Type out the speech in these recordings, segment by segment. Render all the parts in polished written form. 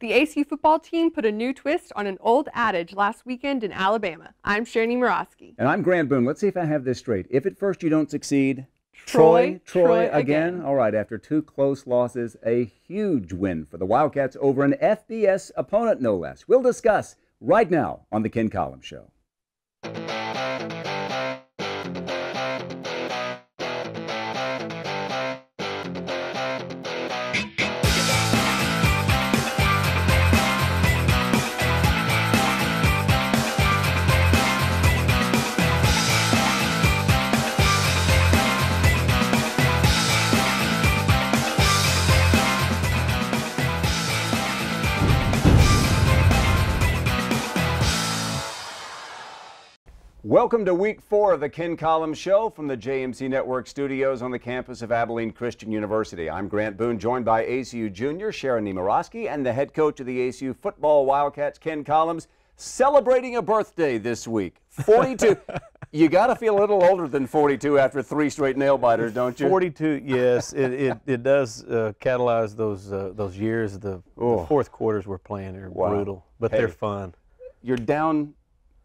The ACU football team put a new twist on an old adage last weekend in Alabama. I'm Shera Niemirowski. And I'm Grant Boone. Let's see if I have this straight. If at first you don't succeed, Troy again. All right, after two close losses, a huge win for the Wildcats over an FBS opponent, no less. We'll discuss right now on The Ken Collums Show. Welcome to Week 4 of the Ken Collums Show from the JMC Network studios on the campus of Abilene Christian University. I'm Grant Boone, joined by ACU junior Shera Niemirowski and the head coach of the ACU football Wildcats, Ken Collums, celebrating a birthday this week. 42. You got to feel a little older than 42 after three straight nail biters, don't you? 42, yes. It does catalyze those years. The fourth quarters we're playing are brutal, but they're fun. You're down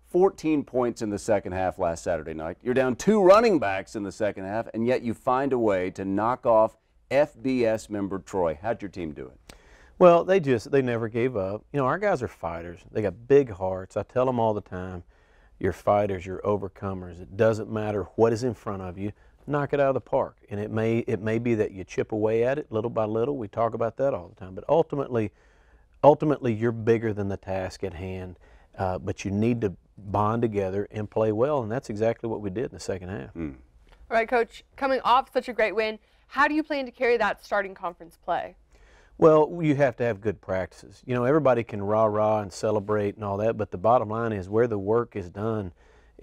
14 points in the second half last Saturday night. You're down two running backs in the second half, and yet you find a way to knock off FBS member Troy. How'd your team do it? Well, they never gave up. You know, our guys are fighters. They got big hearts. I tell them all the time, you're fighters, you're overcomers. It doesn't matter what is in front of you. Knock it out of the park. And it may be that you chip away at it little by little. We talk about that all the time. But ultimately you're bigger than the task at hand. But you need to bond together and play well, and that's exactly what we did in the second half. Mm. All right, Coach, coming off such a great win, how do you plan to carry that starting conference play? Well, you have to have good practices. You know, everybody can rah-rah and celebrate and all that, but the bottom line is where the work is done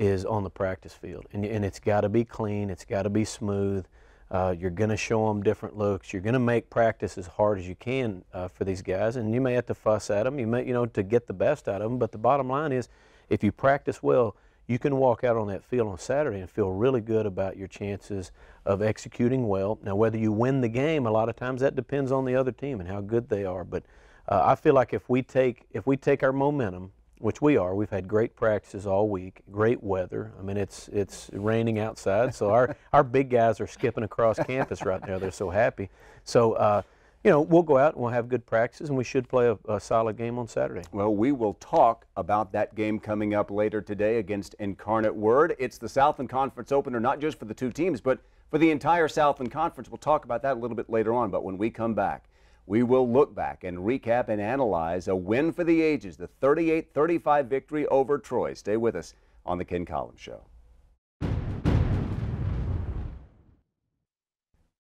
is on the practice field, and it's got to be clean, it's got to be smooth. You're going to show them different looks. You're going to make practice as hard as you can for these guys, and you may have to fuss at them. You may, you know, to get the best out of them. But the bottom line is, if you practice well, you can walk out on that field on Saturday and feel really good about your chances of executing well. Now, whether you win the game, a lot of times that depends on the other team and how good they are. But I feel like if we take our momentum, which we are. We've had great practices all week, great weather. I mean, it's raining outside, so our big guys are skipping across campus right now. They're so happy. So, you know, we'll go out and we'll have good practices, and we should play a solid game on Saturday. Well, we will talk about that game coming up later today against Incarnate Word. It's the Southland Conference opener, not just for the two teams, but for the entire Southland Conference. We'll talk about that a little bit later on, but when we come back, we will look back and recap and analyze a win for the ages, the 38-35 victory over Troy. Stay with us on The Ken Collums Show.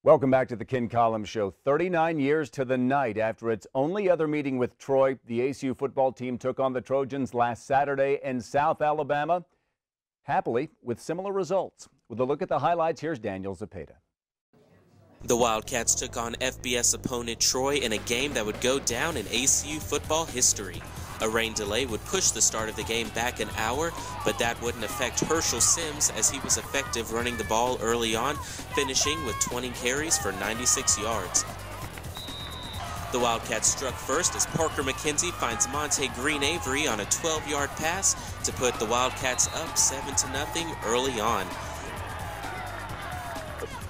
Welcome back to The Ken Collums Show. 39 years to the night after its only other meeting with Troy, the ACU football team took on the Trojans last Saturday in South Alabama, happily with similar results. With a look at the highlights, here's Daniel Zapata. The Wildcats took on FBS opponent Troy in a game that would go down in ACU football history. A rain delay would push the start of the game back an hour, but that wouldn't affect Herschel Sims as he was effective running the ball early on, finishing with 20 carries for 96 yards. The Wildcats struck first as Parker McKenzie finds Monte Green Avery on a 12-yard pass to put the Wildcats up 7-0 early on.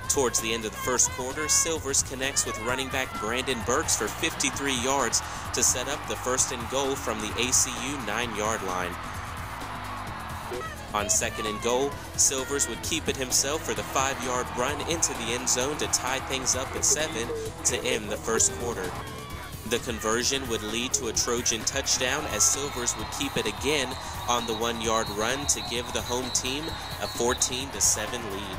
Towards the end of the first quarter, Silvers connects with running back Brandon Burks for 53 yards to set up the first and goal from the ACU 9-yard line. On second and goal, Silvers would keep it himself for the 5-yard run into the end zone to tie things up at 7 to end the first quarter. The conversion would lead to a Trojan touchdown as Silvers would keep it again on the 1-yard run to give the home team a 14-7 lead.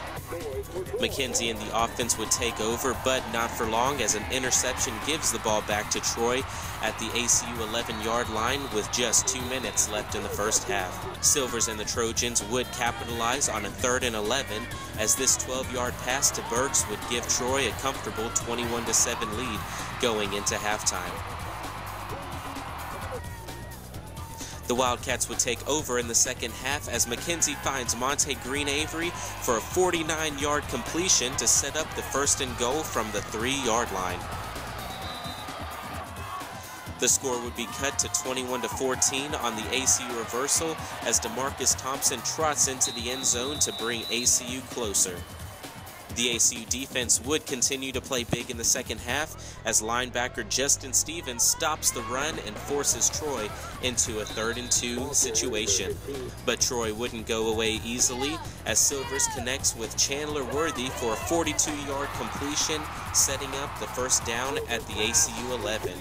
McKenzie and the offense would take over, but not for long as an interception gives the ball back to Troy at the ACU 11-yard line with just 2 minutes left in the first half. Silvers and the Trojans would capitalize on a 3rd and 11 as this 12-yard pass to Burks would give Troy a comfortable 21-7 lead going into halftime. The Wildcats would take over in the second half as McKenzie finds Monte Green Avery for a 49-yard completion to set up the first and goal from the 3-yard line. The score would be cut to 21-14 on the ACU reversal as DeMarcus Thompson trots into the end zone to bring ACU closer. The ACU defense would continue to play big in the second half as linebacker Justin Stevens stops the run and forces Troy into a 3rd-and-2 situation. But Troy wouldn't go away easily as Silvers connects with Chandler Worthy for a 42-yard completion, setting up the first down at the ACU 11.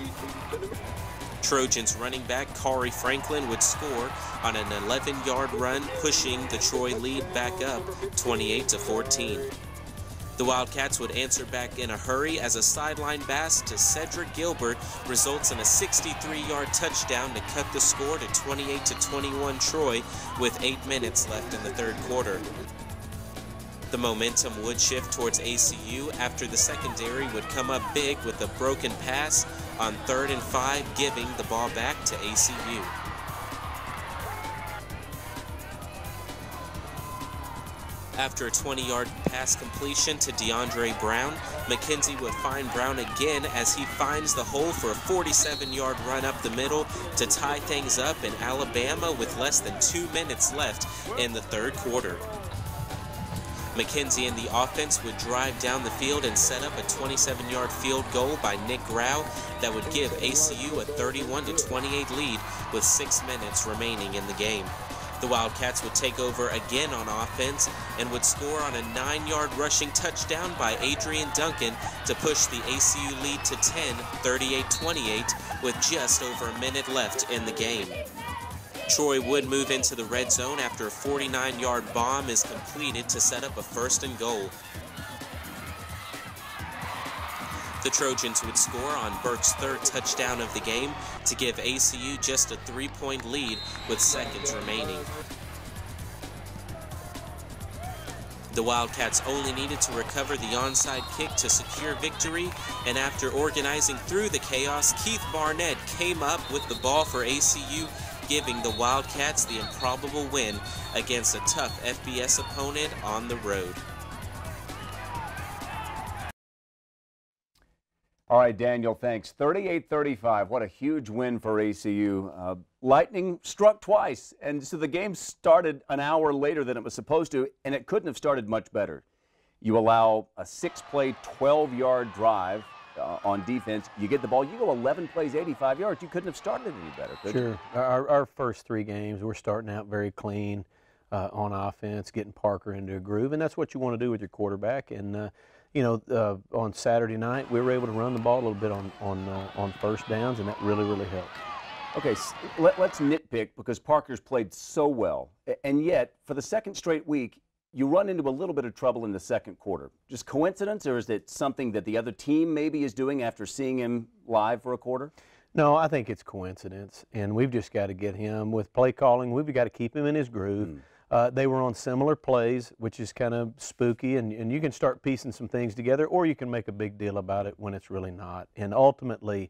Trojans running back Kari Franklin would score on an 11-yard run, pushing the Troy lead back up 28-14. The Wildcats would answer back in a hurry as a sideline pass to Cedric Gilbert results in a 63-yard touchdown to cut the score to 28-21 Troy with 8 minutes left in the third quarter. The momentum would shift towards ACU after the secondary would come up big with a broken pass on 3rd and 5, giving the ball back to ACU. After a 20-yard pass completion to DeAndre Brown, McKenzie would find Brown again as he finds the hole for a 47-yard run up the middle to tie things up in Alabama with less than 2 minutes left in the third quarter. McKenzie and the offense would drive down the field and set up a 27-yard field goal by Nick Grau that would give ACU a 31-28 lead with 6 minutes remaining in the game. The Wildcats would take over again on offense and would score on a 9-yard rushing touchdown by Adrian Duncan to push the ACU lead to 10, 38-28, with just over a minute left in the game. Troy would move into the red zone after a 49-yard bomb is completed to set up a 1st and goal. The Trojans would score on Burks' 3rd touchdown of the game to give ACU just a 3-point lead with seconds remaining. The Wildcats only needed to recover the onside kick to secure victory, and after organizing through the chaos, Keith Barnett came up with the ball for ACU, giving the Wildcats the improbable win against a tough FBS opponent on the road. All right, Daniel, thanks. 38-35, what a huge win for ACU. Lightning struck twice, and so the game started an hour later than it was supposed to, and it couldn't have started much better. You allow a 6-play, 12-yard drive on defense. You get the ball, you go 11 plays, 85 yards. You couldn't have started it any better, could you? Sure. Our first 3 games, we're starting out very clean on offense, getting Parker into a groove, and that's what you want to do with your quarterback. And on Saturday night, we were able to run the ball a little bit on first downs, and that really, really helped. Okay, so let's nitpick because Parker's played so well. And yet, for the second straight week, you run into a little bit of trouble in the second quarter. Just coincidence, or is it something that the other team maybe is doing after seeing him live for a quarter? No, I think it's coincidence, and we've just got to get him with play calling. We've got to keep him in his groove. They were on similar plays, which is kind of spooky, and you can start piecing some things together, or you can make a big deal about it when it's really not. And ultimately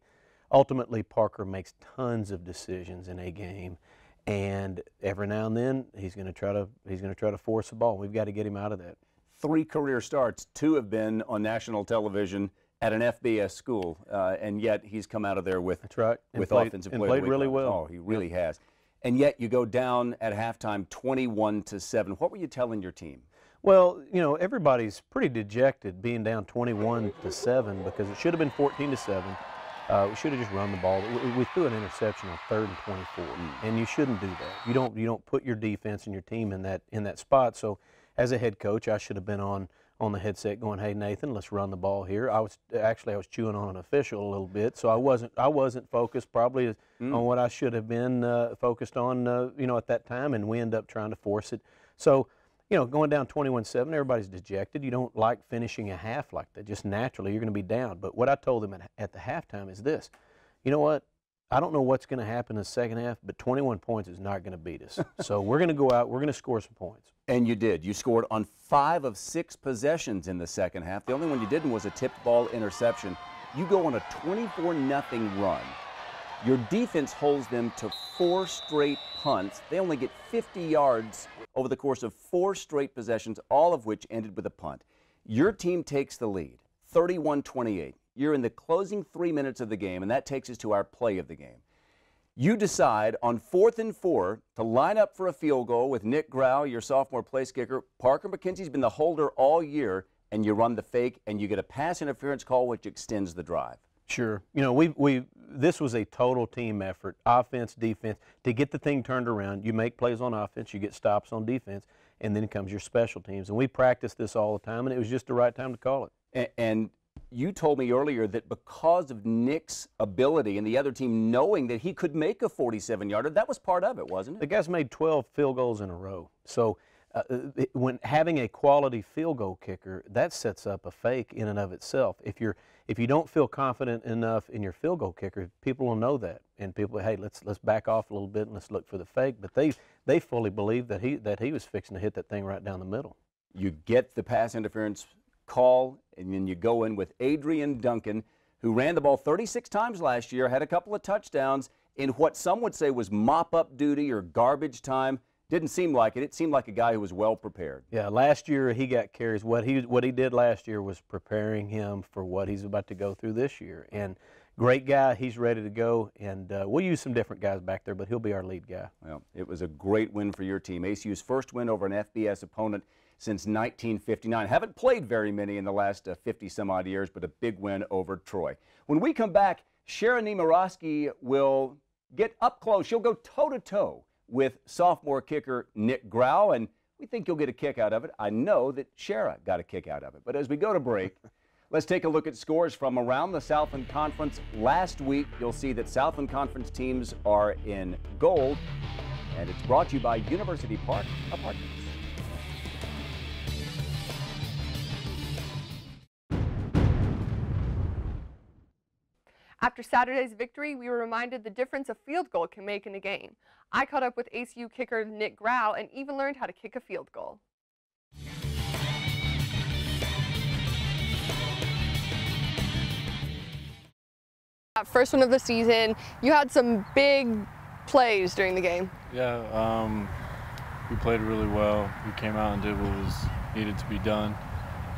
Parker makes tons of decisions in a game, and every now and then he's going to try to force a ball. We've got to get him out of that. 3 career starts, 2 have been on national television at an FBS school, and yet he's come out of there with offensive player. And played really well. Oh, he really has. And yet you go down at halftime 21-7. What were you telling your team? Well, you know, everybody's pretty dejected being down 21-7 because it should have been 14-7. We should have just run the ball. We threw an interception on 3rd and 24, and you shouldn't do that. You don't put your defense and your team in that spot. So, as a head coach, I should have been on the headset going, "Hey Nathan, let's run the ball here." I was chewing on an official a little bit, so I wasn't focused probably on what I should have been focused on, at that time, and we end up trying to force it. So, going down 21-7, everybody's dejected. You don't like finishing a half like that. Just naturally, you're going to be down. But what I told them at the halftime is this: you know what? I don't know what's going to happen in the second half, but 21 points is not going to beat us. So we're going to go out, we're going to score some points. And you did. You scored on 5 of 6 possessions in the second half. The only one you didn't was a tipped ball interception. You go on a 24-0 run. Your defense holds them to 4 straight punts. They only get 50 yards over the course of 4 straight possessions, all of which ended with a punt. Your team takes the lead, 31-28. You're in the closing 3 minutes of the game, and that takes us to our play of the game. You decide on 4th and 4 to line up for a field goal with Nick Grau, your sophomore place kicker. Parker McKenzie's been the holder all year, and you run the fake, and you get a pass interference call, which extends the drive. Sure. You know, this was a total team effort, offense, defense, to get the thing turned around. You make plays on offense, you get stops on defense, and then comes your special teams. And we practiced this all the time, and it was just the right time to call it. And you told me earlier that because of Nick's ability and the other team knowing that he could make a 47-yarder, that was part of it, wasn't it? The guy's made 12 field goals in a row. So when having a quality field goal kicker, that sets up a fake in and of itself. If you don't feel confident enough in your field goal kicker, people will know that, and people, hey, let's back off a little bit and let's look for the fake. But they fully believed that he was fixing to hit that thing right down the middle. You get the pass interference call, and then you go in with Adrian Duncan, who ran the ball 36 times last year, had a couple of touchdowns in what some would say was mop-up duty or garbage time. Didn't seem like it. It seemed like a guy who was well prepared. Yeah, last year he got carries. What he did last year was preparing him for what he's about to go through this year. And great guy. He's ready to go. And we'll use some different guys back there, but he'll be our lead guy. Well, it was a great win for your team. ACU's first win over an FBS opponent since 1959. Haven't played very many in the last 50-some-odd years, but a big win over Troy. When we come back, Shera Niemirowski will get up close. She'll go toe-to-toe with sophomore kicker Nick Grau, and we think you'll get a kick out of it. I know that Shera got a kick out of it. But as we go to break, let's take a look at scores from around the Southland Conference. Last week, you'll see that Southland Conference teams are in gold, and it's brought to you by University Park Apartments. After Saturday's victory, we were reminded the difference a field goal can make in a game. I caught up with ACU kicker Nick Grau and even learned how to kick a field goal. That first one of the season, you had some big plays during the game. Yeah, we played really well. We came out and did what was needed to be done.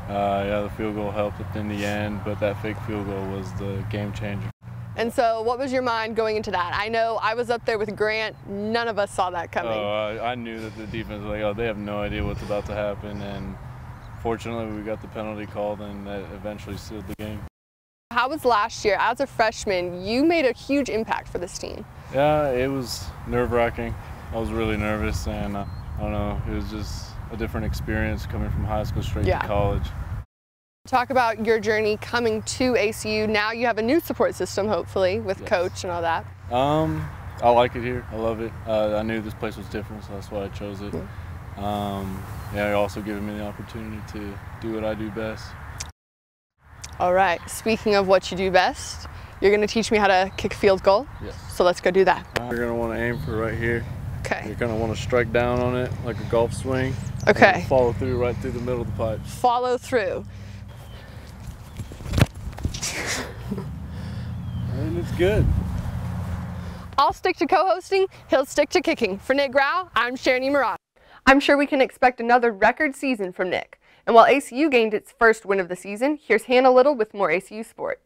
Yeah, the field goal helped in the end, but that fake field goal was the game changer. And so what was your mind going into that? I know I was up there with Grant. None of us saw that coming. Oh, I knew that the defense was like, oh, they have no idea what's about to happen. And fortunately, we got the penalty called, and that eventually sealed the game. How was last year? As a freshman, you made a huge impact for this team. Yeah, it was nerve-wracking. I was really nervous, and I don't know, it was just a different experience coming from high school straight to college. Talk about your journey coming to ACU. Now you have a new support system, hopefully, with coach and all that. I like it here. I love it. I knew this place was different, so that's why I chose it. Yeah, it also gave me the opportunity to do what I do best. All right, speaking of what you do best, you're going to teach me how to kick a field goal. Yes. So let's go do that. You're going to want to aim for right here. Okay. You're going to want to strike down on it like a golf swing. Okay. Follow through right through the middle of the pipe. Follow through. And it's good. I'll stick to co-hosting. He'll stick to kicking. For Nick Grau, I'm Shera Niemirowski. I'm sure we can expect another record season from Nick. And while ACU gained its first win of the season, here's Hannah Little with more ACU sports.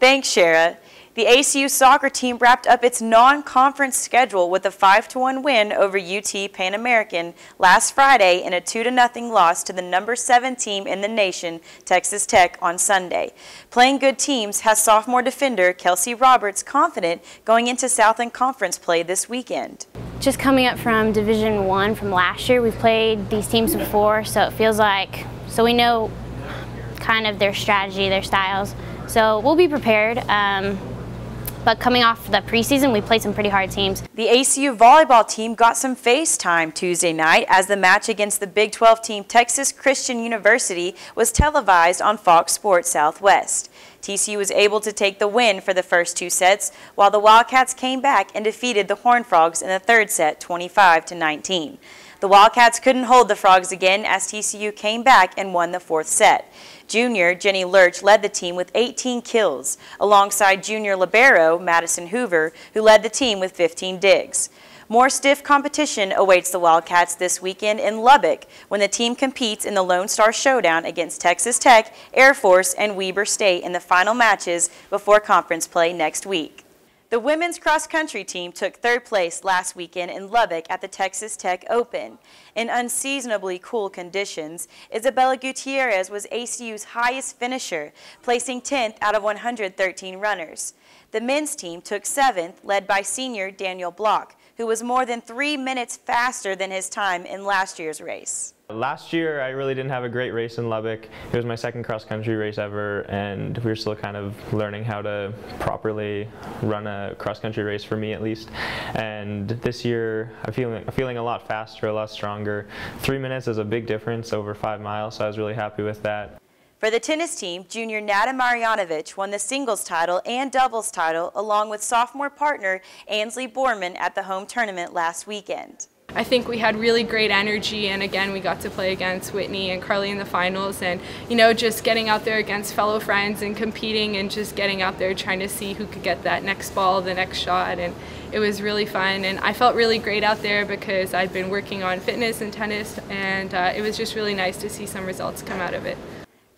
Thanks, Shera. The ACU soccer team wrapped up its non-conference schedule with a 5-1 win over UT Pan American last Friday and a 2-0 loss to the No. 7 team in the nation, Texas Tech, on Sunday. Playing good teams has sophomore defender Kelsey Roberts confident going into Southland Conference play this weekend. Just coming up from Division I from last year, we've played these teams before, so it feels like, so we know kind of their strategy, their styles. So we'll be prepared, but coming off the preseason, we played some pretty hard teams. The ACU volleyball team got some face time Tuesday night as the match against the Big 12 team Texas Christian University was televised on Fox Sports Southwest. TCU was able to take the win for the first two sets, while the Wildcats came back and defeated the Horned Frogs in the third set, 25-19. The Wildcats couldn't hold the Frogs again as TCU came back and won the fourth set. Junior Jenny Lurch led the team with 18 kills, alongside junior libero Madison Hoover, who led the team with 15 digs. More stiff competition awaits the Wildcats this weekend in Lubbock when the team competes in the Lone Star Showdown against Texas Tech, Air Force, and Weber State in the final matches before conference play next week. The women's cross-country team took third place last weekend in Lubbock at the Texas Tech Open. In unseasonably cool conditions, Isabella Gutierrez was ACU's highest finisher, placing 10th out of 113 runners. The men's team took 7th, led by senior Daniel Block, who was more than 3 minutes faster than his time in last year's race. Last year, I really didn't have a great race in Lubbock. It was my second cross-country race ever, and we were still kind of learning how to properly run a cross-country race, for me at least. And this year, I'm feeling a lot faster, a lot stronger. 3 minutes is a big difference over 5 miles, so I was really happy with that. For the tennis team, junior Nada Marjanovic won the singles title and doubles title, along with sophomore partner Ansley Borman at the home tournament last weekend. I think we had really great energy, and again we got to play against Whitney and Carly in the finals, and you know, just getting out there against fellow friends and competing and just getting out there trying to see who could get that next ball, the next shot, and it was really fun, and I felt really great out there because I've been working on fitness and tennis, and it was just really nice to see some results come out of it.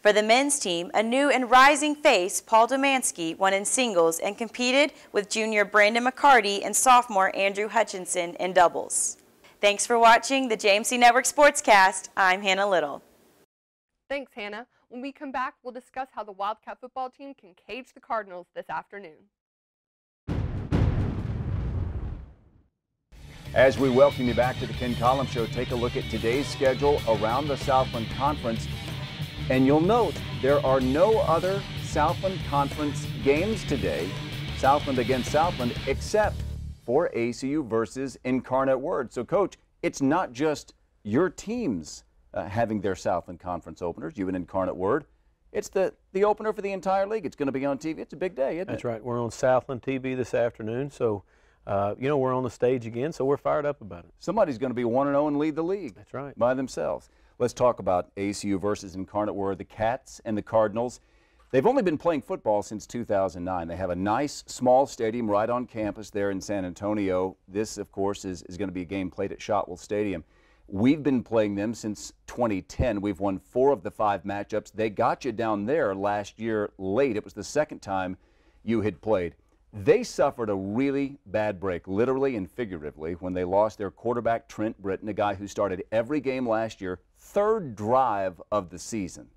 For the men's team, a new and rising face, Paul Domanski, won in singles and competed with junior Brandon McCarty and sophomore Andrew Hutchinson in doubles. Thanks for watching the JMC Network Sportscast. I'm Hannah Little. Thanks, Hannah. When we come back, we'll discuss how the Wildcat football team can cage the Cardinals this afternoon. As we welcome you back to the Ken Collums Show, take a look at today's schedule around the Southland Conference. And you'll note there are no other Southland Conference games today, Southland against Southland, except for ACU versus Incarnate Word. So, Coach, it's not just your teams having their Southland Conference openers, you and Incarnate Word. It's the opener for the entire league. It's going to be on TV. It's a big day, isn't it? That's right. We're on Southland TV this afternoon, so, you know, we're on the stage again, so we're fired up about it. Somebody's going to be 1-0 and lead the league. That's right. By themselves. Let's talk about ACU versus Incarnate Word, the Cats and the Cardinals. They've only been playing football since 2009. They have a nice, small stadium right on campus there in San Antonio. This, of course, is going to be a game played at Shotwell Stadium. We've been playing them since 2010. We've won 4 of the 5 matchups. They got you down there last year late. It was the second time you had played. They suffered a really bad break, literally and figuratively, when they lost their quarterback, Trent Britton, a guy who started every game last year, third drive of the season.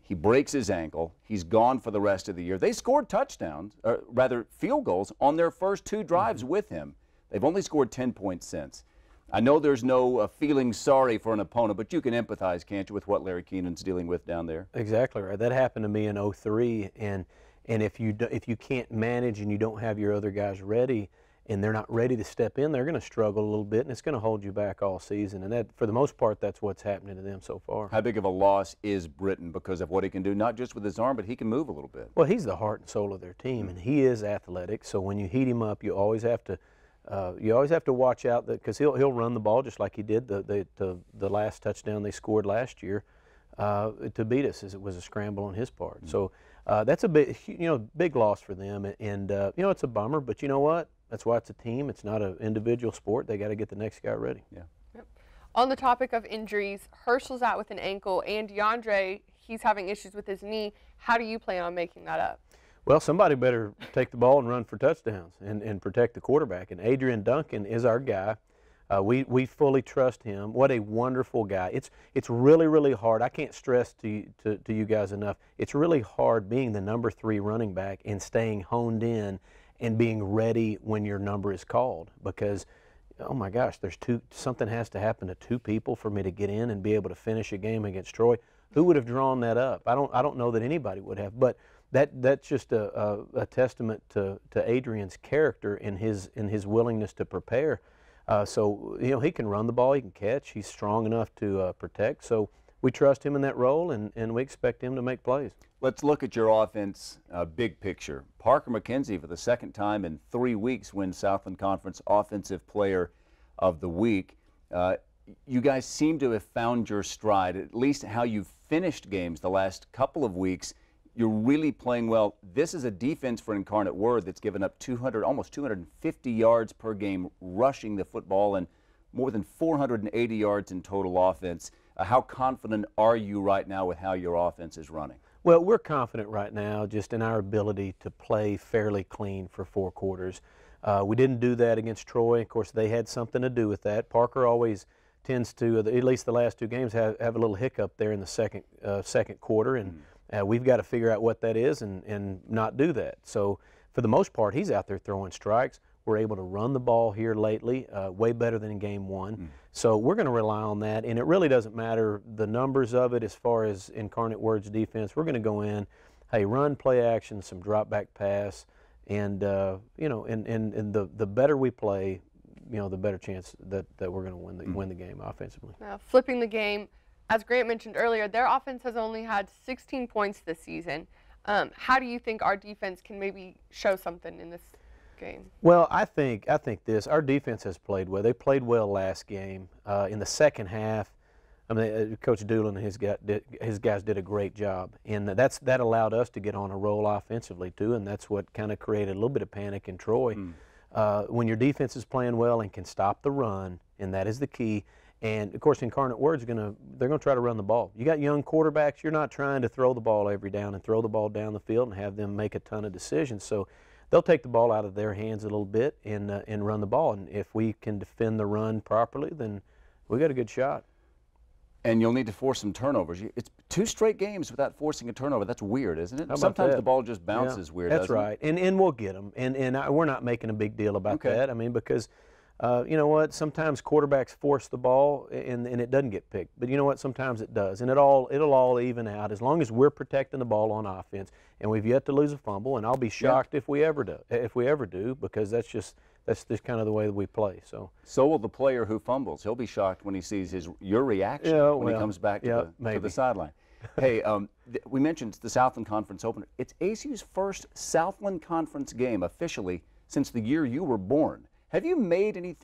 He breaks his ankle. He's gone for the rest of the year. They scored touchdowns, or rather field goals, on their first 2 drives with him. They've only scored 10 points since. I know there's no feeling sorry for an opponent, but you can empathize, can't you, with what Larry Keenan's dealing with down there? Exactly right. That happened to me in 03, and if you can't manage and you don't have your other guys ready, and they're not ready to step in, they're going to struggle a little bit, and it's going to hold you back all season. And that, for the most part, that's what's happening to them so far. How big of a loss is Britton because of what he can do, not just with his arm, but he can move a little bit? Well, he's the heart and soul of their team, and he is athletic. So when you heat him up, you always have to watch out, that because he'll run the ball just like he did the last touchdown they scored last year to beat us. As it was a scramble on his part. Mm-hmm. So that's a big loss for them, and you know, it's a bummer. But you know what? That's why it's a team. It's not an individual sport. They got to get the next guy ready. Yeah. Yep. On the topic of injuries, Herschel's out with an ankle, and DeAndre, he's having issues with his knee. How do you plan on making that up? Well, somebody better take the ball and run for touchdowns and protect the quarterback. And Adrian Duncan is our guy. We fully trust him. What a wonderful guy. It's really, really hard. I can't stress to you guys enough. It's really hard being the number 3 running back and staying honed in and being ready when your number is called, because, oh my gosh, something has to happen to 2 people for me to get in and be able to finish a game against Troy. Who would have drawn that up? I don't know that anybody would have, but that's just a testament to Adrian's character and his willingness to prepare. So you know, he can run the ball, he can catch, he's strong enough to protect. So we trust him in that role, and we expect him to make plays. Let's look at your offense big picture. Parker McKenzie, for the second time in 3 weeks, wins Southland Conference Offensive Player of the Week. You guys seem to have found your stride, at least how you've finished games the last couple of weeks. You're really playing well. This is a defense for Incarnate Word that's given up 200, almost 250 yards per game rushing the football and more than 480 yards in total offense. How confident are you right now with how your offense is running? Well, we're confident right now just in our ability to play fairly clean for four quarters. We didn't do that against Troy. Of course, they had something to do with that. Parker always tends to, at least the last two games, have a little hiccup there in the second quarter, and we've got to figure out what that is and not do that. So for the most part, he's out there throwing strikes. We're able to run the ball here lately, way better than in game one. So we're going to rely on that, and it really doesn't matter the numbers of it as far as Incarnate Word's defense. We're going to go in, hey, run, play action, some drop back pass, and you know, and the better we play, you know, the better chance that we're going to win the game offensively. Now, flipping the game, as Grant mentioned earlier, their offense has only had 16 points this season. How do you think our defense can maybe show something in this game? Well, I think this. Our defense has played well. They played well last game. In the second half, I mean, Coach Doolin and his guys did a great job, and that allowed us to get on a roll offensively too, and that's what kind of created a little bit of panic in Troy. When your defense is playing well and can stop the run, and that is the key. And of course, Incarnate Word's they're gonna try to run the ball. You got young quarterbacks. You're not trying to throw the ball every down and throw the ball down the field and have them make a ton of decisions. So they'll take the ball out of their hands a little bit and run the ball. And if we can defend the run properly, then we got a good shot. And you'll need to force some turnovers. It's two straight games without forcing a turnover. That's weird, isn't it? Sometimes the ball just bounces weird. That's right. And we'll get them. And we're not making a big deal about that. I mean, because you know what? Sometimes quarterbacks force the ball and it doesn't get picked. But you know what? Sometimes it does, and it'll all even out as long as we're protecting the ball on offense. And we've yet to lose a fumble. And I'll be shocked if we ever do, because that's just kind of the way that we play. So will the player who fumbles. He'll be shocked when he sees your reaction when he comes back to the sideline. Hey, we mentioned the Southland Conference opener. It's ACU's first Southland Conference game officially since the year you were born. Have you made any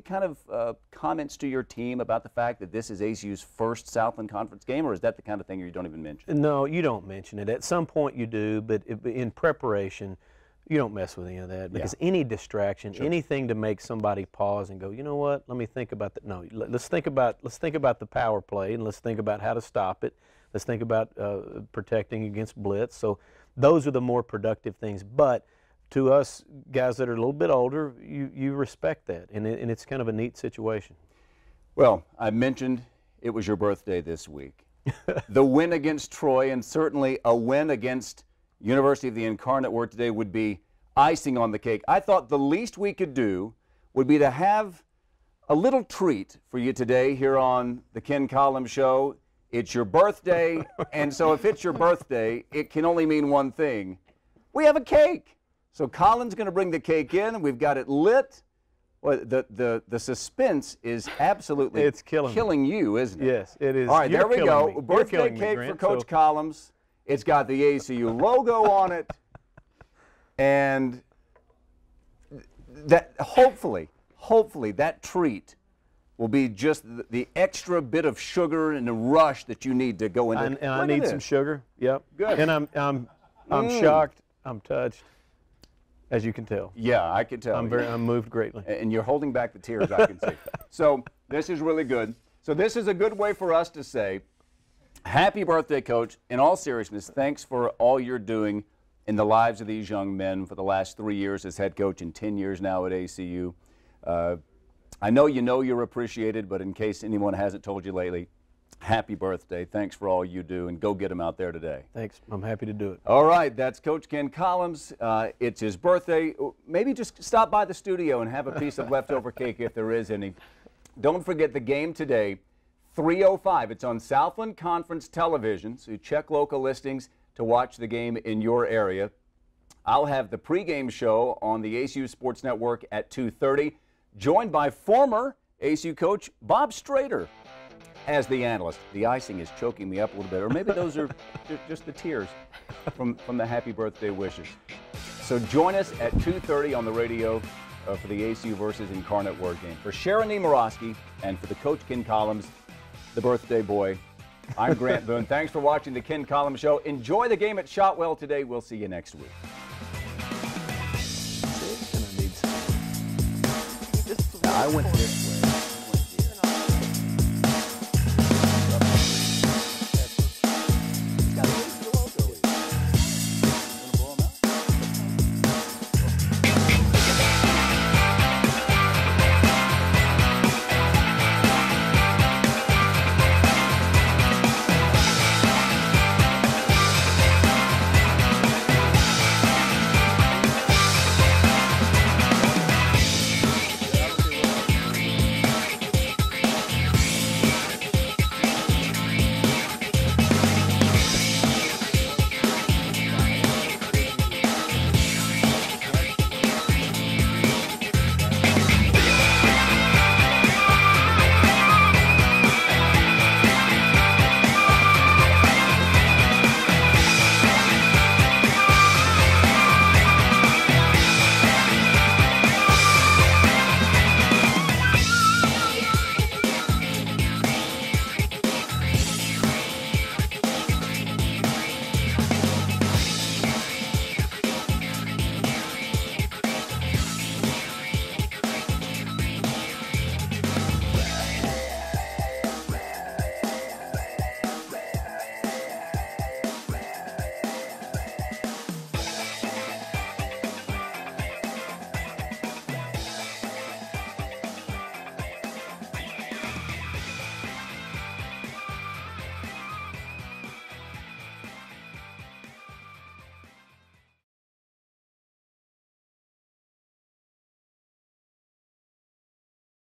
kind of comments to your team about the fact that this is ACU's first Southland Conference game, or is that the kind of thing you don't even mention? No, you don't mention it. At some point you do, but in preparation, you don't mess with any of that, because any distraction, anything to make somebody pause and go, you know what? Let me think about that. No, let's think about the power play, and let's think about how to stop it. Let's think about protecting against blitz. So those are the more productive things, but to us guys that are a little bit older, you respect that, and it's kind of a neat situation. Well, I mentioned it was your birthday this week. The win against Troy, and certainly a win against University of the Incarnate Word today, would be icing on the cake. I thought the least we could do would be to have a little treat for you today here on the Ken Collums Show. It's your birthday, and so if it's your birthday, it can only mean one thing. We have a cake. So Colin's going to bring the cake in, and we've got it lit. Well, the suspense is absolutely it's killing you, isn't it? Yes, it is. All right, there we go. Birthday cake for Coach Collums. It's got the ACU logo on it, and that hopefully that treat will be just the extra bit of sugar and the rush that you need to go into. And I need some sugar. Yep. Good. And I'm shocked. I'm touched. As you can tell. Yeah, I can tell. I'm moved greatly. And you're holding back the tears, I can see. So this is really good. So this is a good way for us to say, happy birthday, Coach. In all seriousness, thanks for all you're doing in the lives of these young men for the last 3 years as head coach and 10 years now at ACU. I know you're appreciated, but in case anyone hasn't told you lately, happy birthday. Thanks for all you do, and go get them out there today. Thanks. I'm happy to do it. All right. That's Coach Ken Collums. It's his birthday. Maybe just stop by the studio and have a piece of leftover cake if there is any. Don't forget the game today, 3:05. It's on Southland Conference television, so you check local listings to watch the game in your area. I'll have the pregame show on the ACU Sports Network at 2:30, joined by former ACU coach Bob Strader as the analyst. The icing is choking me up a little bit, or maybe those are just the tears from the happy birthday wishes. So join us at 2:30 on the radio for the ACU versus Incarnate Word game. For Shera Niemirowski and for the Coach Ken Collums, the birthday boy, I'm Grant Boone. Thanks for watching the Ken Collums Show. Enjoy the game at Shotwell today. We'll see you next week. I went this way.